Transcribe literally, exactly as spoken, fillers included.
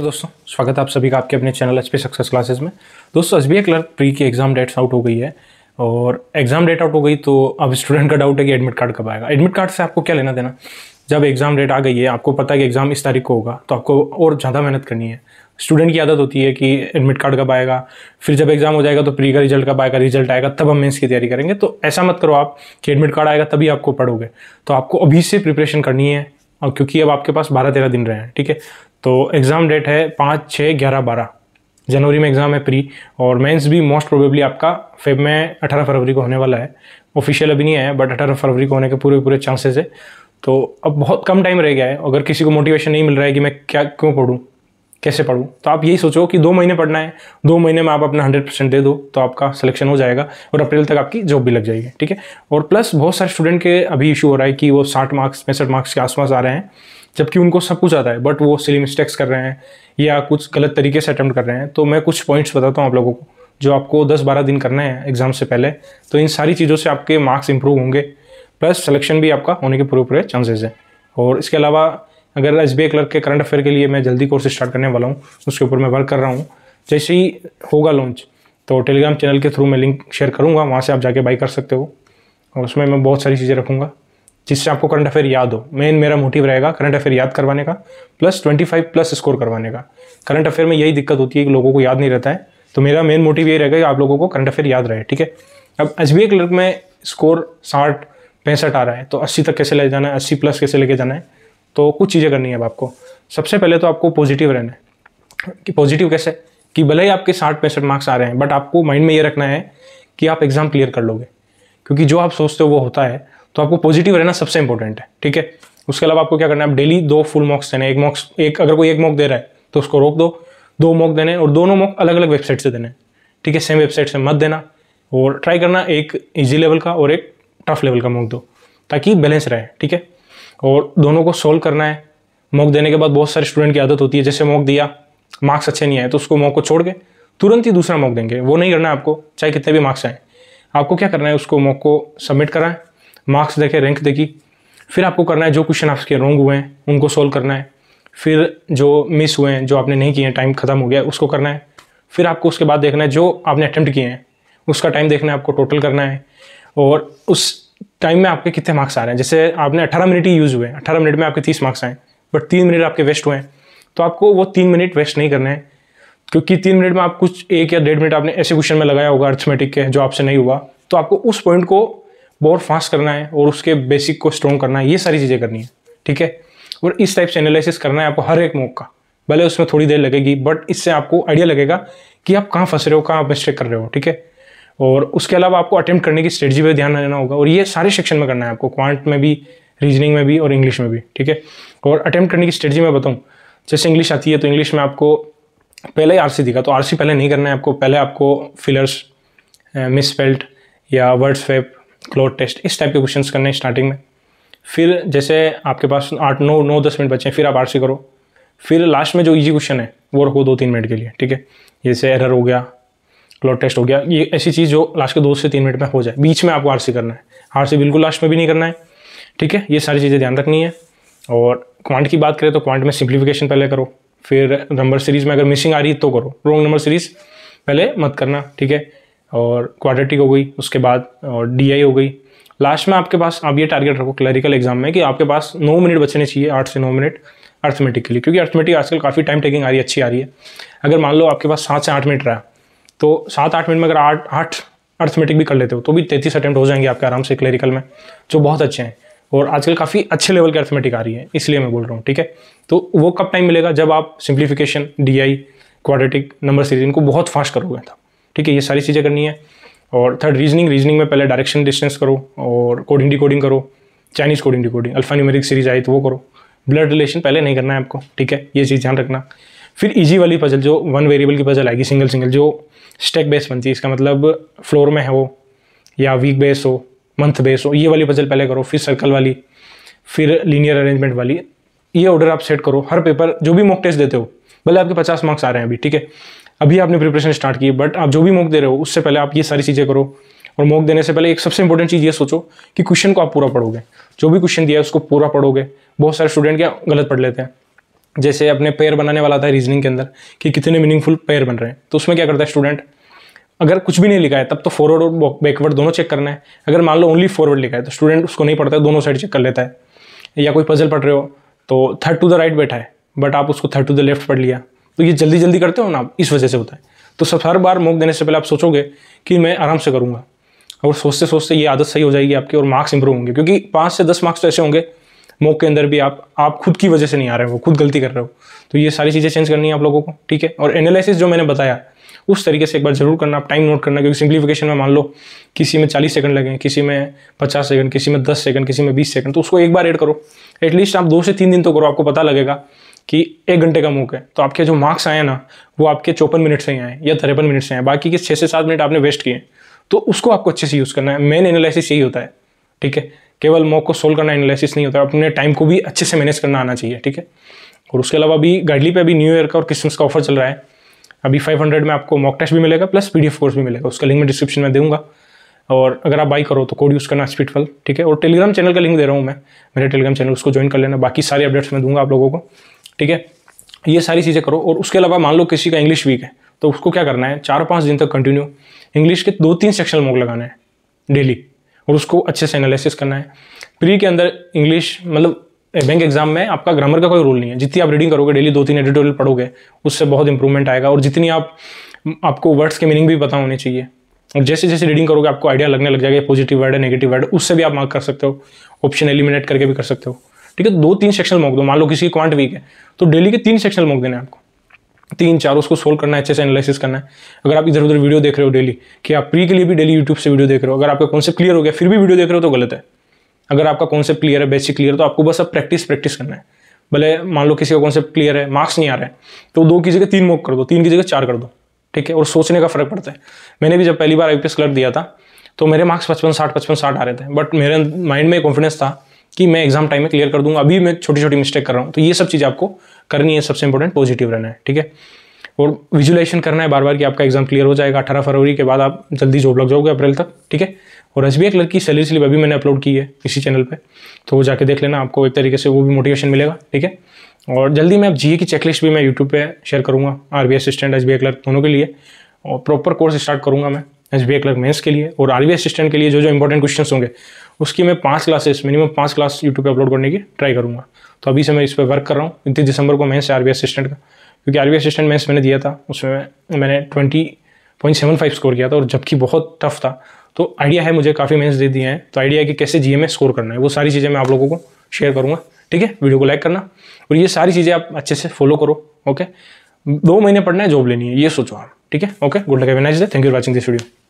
दोस्तों स्वागत है आप सभी का आपके अपने channel H P success classes में। दोस्तों एसबीआई क्लर्क प्री की एग्जाम डेट्स आउट हो गई है और एग्जाम डेट आउट हो गई तो अब स्टूडेंट का डाउट है कि एडमिट कार्ड कब आएगा। एडमिट कार्ड से आपको क्या लेना देना, जब एग्जाम डेट आ गई है आपको पता है कि एग्जाम इस तारीख को होगा तो आपको और ज़्यादा मेहनत करनी है। स्टूडेंट की आदत होती है कि एडमिट कार्ड कब आएगा, फिर जब एग्जाम हो जाएगा तो प्री का रिजल्ट कब आएगा, रिजल्ट आएगा तब हम मेंस की तैयारी करेंगे। तो ऐसा मत करो आप कि एडमिट कार्ड आएगा तभी आपको पढ़ोगे। तो आपको अभी से प्रिपरेशन करनी है और क्योंकि अब आपके पास बारह तेरह दिन रहे हैं, ठीक है। तो एग्ज़ाम डेट है पाँच छः ग्यारह बारह जनवरी में एग्ज़ाम है प्री, और मेंस भी मोस्ट प्रोबेबली आपका फेब में अठारह फरवरी को होने वाला है। ऑफिशियल अभी नहीं है बट अठारह फरवरी को होने के पूरे पूरे चांसेस है। तो अब बहुत कम टाइम रह गया है। अगर किसी को मोटिवेशन नहीं मिल रहा है कि मैं क्या क्यों पढ़ूँ कैसे पढ़ूँ, तो आप यही सोचो कि दो महीने पढ़ना है, दो महीने में आप अपना हंड्रेड परसेंट दे दो तो आपका सिलेक्शन हो जाएगा और अप्रैल तक आपकी जॉब भी लग जाएगी, ठीक है। और प्लस बहुत सारे स्टूडेंट के अभी इशू हो रहा है कि वो साठ मार्क्स पैंसठ मार्क्स के आसपास आ रहे हैं जबकि उनको सब कुछ आता है, बट वो सिली मिस्टेक्स कर रहे हैं या कुछ गलत तरीके से अटैम्प्ट कर रहे हैं। तो मैं कुछ पॉइंट्स बताता हूँ आप लोगों को जो आपको दस बारह दिन करना है एग्जाम से पहले। तो इन सारी चीज़ों से आपके मार्क्स इंप्रूव होंगे प्लस सिलेक्शन भी आपका होने के पूरे पूरे चांसेस हैं। और इसके अलावा अगर एसबीआई क्लर्क के करंट अफेयर के लिए मैं जल्दी कोर्स स्टार्ट करने वाला हूँ, उसके ऊपर मैं वर्क कर रहा हूँ। जैसे ही होगा लॉन्च तो टेलीग्राम चैनल के थ्रू मैं लिंक शेयर करूँगा, वहाँ से आप जाके बाई कर सकते हो और उसमें मैं बहुत सारी चीज़ें रखूँगा जिससे आपको करंट अफेयर याद हो। मेन मेरा मोटिव रहेगा करंट अफेयर याद करवाने का प्लस पच्चीस प्लस स्कोर करवाने का। करंट अफेयर में यही दिक्कत होती है कि लोगों को याद नहीं रहता है, तो मेरा मेन मोटिव यही रहेगा कि आप लोगों को करंट अफेयर याद रहे, ठीक है। अब एसबीआई क्लर्क में स्कोर साठ पैंसठ आ रहा है तो अस्सी तक कैसे ले जाना है, अस्सी प्लस कैसे लेके जाना है, तो कुछ चीज़ें करनी है अब आपको। सबसे पहले तो आपको पॉजिटिव रहना है। कि पॉजिटिव कैसे, कि भले ही आपके साठ पैंसठ मार्क्स आ रहे हैं बट आपको माइंड में ये रखना है कि आप एग्ज़ाम क्लियर कर लोगे, क्योंकि जो आप सोचते हो वो होता है। तो आपको पॉजिटिव रहना सबसे इंपॉर्टेंट है, ठीक है। उसके अलावा आपको क्या करना है, आप डेली दो फुल मॉक्स देने, एक मॉक्स एक अगर कोई एक मॉक दे रहा है तो उसको रोक दो, दो मॉक देने और दोनों मॉक अलग अलग वेबसाइट से देने, ठीक है। सेम वेबसाइट से मत देना और ट्राई करना एक ईजी लेवल का और एक टफ लेवल का मॉक दो ताकि बैलेंस रहे, ठीक है। और दोनों को सोल्व करना है। मॉक देने के बाद बहुत सारे स्टूडेंट की आदत होती है जैसे मॉक दिया मार्क्स अच्छे नहीं आए तो उसको मॉक को छोड़ के तुरंत ही दूसरा मॉक देंगे, वो नहीं करना है आपको। चाहे कितने भी मार्क्स आए आपको क्या करना है, उसको मॉक को सबमिट कराएं, मार्क्स देखे रैंक देखी, फिर आपको करना है जो क्वेश्चन आपके रॉन्ग हुए हैं उनको सोल्व करना है, फिर जो मिस हुए हैं जो आपने नहीं किए हैं टाइम खत्म हो गया उसको करना है, फिर आपको उसके बाद देखना है जो आपने अटैम्प्ट किए हैं उसका टाइम देखना है, आपको टोटल करना है और उस टाइम में आपके कितने मार्क्स आ रहे हैं। जैसे आपने अठारह मिनट ही यूज़ हुए, अठारह मिनट में आपके तीस मार्क्स आए बट तीन मिनट आपके वेस्ट हुए हैं, तो आपको वो तीन मिनट वेस्ट नहीं करना है क्योंकि तीन मिनट में आप कुछ एक या डेढ़ मिनट आपने ऐसे क्वेश्चन में लगाया होगा अर्थमेटिक के जो आपसे नहीं हुआ, तो आपको उस पॉइंट को बहुत फास्ट करना है और उसके बेसिक को स्ट्रॉन्ग करना है। ये सारी चीज़ें करनी है, ठीक है। और इस टाइप से एनालिसिस करना है आपको हर एक मॉक का, भले उसमें थोड़ी देर लगेगी बट इससे आपको आइडिया लगेगा कि आप कहाँ फंस रहे हो, कहाँ आप मिस्टेक कर रहे हो, ठीक है। और उसके अलावा आपको अटेम्प्ट करने की स्ट्रेटजी पे ध्यान देना होगा और ये सारे सेक्शन में करना है आपको, क्वांट में भी, रीजनिंग में भी और इंग्लिश में भी, ठीक है। और अटेम्प्ट करने की स्ट्रेटजी मैं बताऊँ, जैसे इंग्लिश आती है तो इंग्लिश में आपको पहले ही आरसी दिखा, तो आरसी पहले नहीं करना है आपको। पहले आपको फिलर्स, मिसस्पेल्ड या वर्ड स्वैप, क्लोथ टेस्ट, इस टाइप के क्वेश्चंस करने हैं स्टार्टिंग में। फिर जैसे आपके पास आठ नौ नौ दस मिनट बचे हैं फिर आप आरसी करो, फिर लास्ट में जो इजी क्वेश्चन है वो रखो दो तीन मिनट के लिए, ठीक है। जैसे एरर हो गया, क्लोथ टेस्ट हो गया, ये ऐसी चीज़ जो लास्ट के दो से तीन मिनट में हो जाए। बीच में आपको आरसी करना है, आरसी बिल्कुल लास्ट में भी नहीं करना है, ठीक है। ये सारी चीज़ें ध्यान रखनी है। और क्वांट की बात करें तो क्वांट में सिंप्लीफिकेशन पहले करो, फिर नंबर सीरीज़ में अगर मिसिंग आ रही है तो करो, रॉन्ग नंबर सीरीज़ पहले मत करना, ठीक है। और क्वाड्रेटिक हो गई, उसके बाद और डीआई हो गई। लास्ट में आपके पास आप ये टारगेट रखो क्लरिकल एग्जाम में कि आपके पास नौ मिनट बचने चाहिए, आठ से नौ मिनट अर्थमेटिक के लिए, क्योंकि अर्थमेटिक आजकल काफ़ी टाइम टेकिंग आ रही है, अच्छी आ रही है। अगर मान लो आपके पास सात से आठ मिनट रहा तो सात आठ मिनट में अगर आठ आठ अर्थमेटिक भी कर लेते हो तो भी तैंतीस अटैम्प्ट हो जाएंगे आपके आराम से क्लरिकल में, जो बहुत अच्छे हैं। और आजकल काफ़ी अच्छे लेवल की अर्थमेटिक आ रही है इसलिए मैं बोल रहा हूँ, ठीक है। तो वो कब टाइम मिलेगा, जब आप simplification, DI, quadratic, number series इनको बहुत फास्ट करोगे, ठीक है। ये सारी चीज़ें करनी है। और थर्ड रीजनिंग, रीजनिंग में पहले डायरेक्शन डिस्टेंस करो और कोडिंग डिकोडिंग करो, Chinese coding decoding, alphanumeric series आई तो वो करो। ब्लड रिलेशन पहले नहीं करना है आपको, ठीक है, ये चीज़ ध्यान रखना। फिर इजी वाली पजल जो वन वेरिएबल की पजल आएगी, सिंगल सिंगल जो स्टैक बेस बनती है, इसका मतलब फ्लोर में है वो या वीक बेस हो, मंथ बेस हो, ये वाली पजल पहले करो। फिर सर्कल वाली, फिर लीनियर अरेंजमेंट वाली, ये ऑर्डर आप सेट करो। हर पेपर जो भी मॉक टेस्ट देते हो, भले आपके पचास मार्क्स आ रहे हैं अभी, ठीक है, अभी आपने प्रिपरेशन स्टार्ट की है बट आप जो भी मॉक दे रहे हो उससे पहले आप ये सारी चीज़ें करो। और मॉक देने से पहले एक सबसे इंपॉर्टेंट चीज़ ये सोचो कि क्वेश्चन को आप पूरा पढ़ोगे, जो भी क्वेश्चन दिया है उसको पूरा पढ़ोगे। बहुत सारे स्टूडेंट क्या गलत पढ़ लेते हैं, जैसे अपने पेयर बनाने वाला था रीजनिंग के अंदर कि कितने मीनिंगफुल पेयर बन रहे हैं, तो उसमें क्या करता है स्टूडेंट, अगर कुछ भी नहीं लिखा है तब तो फॉरवर्ड और बैकवर्ड दोनों चेक करना है। अगर मान लो ओनली फॉरवर्ड लिखा है तो स्टूडेंट उसको नहीं पढ़ता है, दोनों साइड चेक कर लेता है। या कोई पजल पढ़ रहे हो तो थर्ड टू द राइट बैठा है बट आप उसको थर्ड टू द लेफ्ट पढ़ लिया, तो ये जल्दी जल्दी करते हो ना, इस वजह से होता है। तो सब हर बार मॉक देने से पहले आप सोचोगे कि मैं आराम से करूँगा, और सोचते सोचते ये आदत सही हो जाएगी आपकी और मार्क्स इंप्रूव होंगे, क्योंकि पाँच से दस मार्क्स तो ऐसे होंगे मॉक के अंदर भी आप आप खुद की वजह से नहीं आ रहे हो, खुद गलती कर रहे हो। तो ये सारी चीज़ें चेंज करनी है आप लोगों को, ठीक है। और एनालिसिस जो मैंने बताया उस तरीके से एक बार जरूर करना, आप टाइम नोट करना, क्योंकि सिंप्लीफिकेशन में मान लो किसी में चालीस सेकंड लगे, किसी में पचास सेकंड, किसी में दस सेकंड, किसी में बीस सेकंड, तो उसको एक बार ऐड करो। एटलीस्ट आप दो से तीन दिन तो करो, आपको पता लगेगा कि एक घंटे का मॉक है तो आपके जो मार्क्स आए ना वो आपके चौपन मिनट से ही आए या तिरपन मिनट से आए, बाकी के छः से सात मिनट आपने वेस्ट किए, तो उसको आपको अच्छे से यूज़ करना है। मेन एनालिसिस यही होता है, ठीक है। केवल मॉक को सोल्व करना एनालिसिस नहीं होता, अपने टाइम को भी अच्छे से मैनेज करना आना चाहिए, ठीक है। और उसके अलावा अभी गाइडली पे अभी न्यू ईयर का और क्रिसमस का ऑफर चल रहा है। अभी पाँच सौ में आपको मॉक टेस्ट भी मिलेगा प्लस पीडीएफ कोर्स भी मिलेगा, उसका लिंक मैं डिस्क्रिप्शन में दूंगा। और अगर आप बाई करो तो कोड यूज़ करना स्पीडफल, ठीक है। और टेलीग्राम चैनल का लिंक दे रहा हूँ मैं, मेरे टेलीग्राम चैनल, उसको ज्वाइन कर लेना, बाकी सारे अपडेट्स मैं दूंगा आप लोगों को, ठीक है। ये सारी चीज़ें करो। और उसके अलावा मान लो किसी का इंग्लिश वीक है तो उसको क्या करना है, चार पाँच दिन तक कंटिन्यू इंग्लिश के दो तीन सेक्शनल मॉक लगाना है डेली, और उसको अच्छे से एनालिसिस करना है। प्री के अंदर इंग्लिश मतलब बैंक एग्जाम में आपका ग्रामर का कोई रोल नहीं है, जितनी आप रीडिंग करोगे डेली दो तीन एडिटोरियल पढ़ोगे उससे बहुत इंप्रूवमेंट आएगा। और जितनी आप आपको वर्ड्स के मीनिंग भी पता होने चाहिए, और जैसे जैसे रीडिंग करोगे आपको आइडिया लगने लग जाएगा पॉजिटिव वर्ड है नेगेटिव वर्ड, उससे भी आप मार्क कर सकते हो, ऑप्शन एलिमिनेट करके भी कर सकते हो, ठीक है। दो तीन सेक्शनल मॉक दो, मान लो किसी क्वांट वीक है तो डेली के तीन सेक्शनल मॉक देने आपको, तीन चार, उसको सोल्व करना है, अच्छे से एनालिसिस करना है। अगर आप इधर उधर वीडियो देख रहे हो डेली, कि आप प्री के लिए भी डेली यूट्यूब से वीडियो देख रहे हो, अगर आपका कॉन्सेप्ट क्लियर हो गया फिर भी वीडियो देख रहे हो तो गलत है। अगर आपका कॉन्सेप्ट क्लियर है, बेसिक क्लियर, तो आपको बस अब प्रैक्टिस प्रैक्टिस करना है। भले मान लो किसी का कॉन्सेप्ट क्लियर है, मार्क्स नहीं आ रहा है, तो दो की जगह तीन मॉक कर दो, तीन की जगह चार कर दो, ठीक है। और सोचने का फर्क पड़ता है। मैंने भी जब पहली बार आईपीएस क्लर्क दिया था तो मेरे मार्क्स पचपन साठ पचपन साठ आ रहे थे, बट मेरे माइंड में कॉन्फिडेंस था कि मैं एग्जाम टाइम में क्लियर कर दूंगा। अभी मैं छोटी छोटी मिस्टेक कर रहा हूँ, तो ये सब चीज़ आपको करनी है। सबसे इंपॉर्टेंट पॉजिटिव रहना है, ठीक है। और विजुलाइजेशन करना है बार बार कि आपका एग्जाम क्लियर हो जाएगा। अठारह फरवरी के बाद आप जल्दी जॉब लग जाओगे अप्रैल तक, ठीक है। और एसबीआई क्लर्क की सैलरी स्लिप अभी मैंने अपलोड की है इसी चैनल पे, तो वो जाके देख लेना, आपको एक तरीके से वो भी मोटिवेशन मिलेगा, ठीक है। और जल्दी मैं अब जीए की चेकलिस्ट भी मैं यूट्यूब पे शेयर करूँगा, आरबीआई असिस्टेंट एसबीआई क्लर्क दोनों के लिए, और प्रॉपर कोर्स स्टार्ट करूँगा मैं एसबीआई क्लर्क मेंस के लिए और आरबीआई असिस्टेंट के लिए। जो जो इंपॉर्टेंट क्वेश्चन होंगे उसकी मैं पाँच क्लासेस मिनिमम पाँच क्लास यूट्यूब पर अपलोड करने की ट्राई करूँगा। तो अभी से मैं इस पर वर्क कर रहा हूँ। इकतीस दिसंबर को मेंस आरबीआई असिस्टेंट का, क्योंकि आरबीआई असिस्टेंट मेंस मैंने दिया था उसमें मैंने बीस पॉइंट सात पाँच स्कोर किया था, और जबकि बहुत टफ था, तो आइडिया है मुझे, काफ़ी मेंस दे दिए हैं, तो आइडिया है कि कैसे जीए में स्कोर करना है, वो सारी चीज़ें मैं आप लोगों को शेयर करूँगा, ठीक है। वीडियो को लाइक करना और ये सारी चीज़ें आप अच्छे से फॉलो करो, ओके। दो महीने पढ़ना है, जॉब लेनी है, ये सोचो आप, ठीक है, okay. Good luck, have a nice day, thank you for watching this video.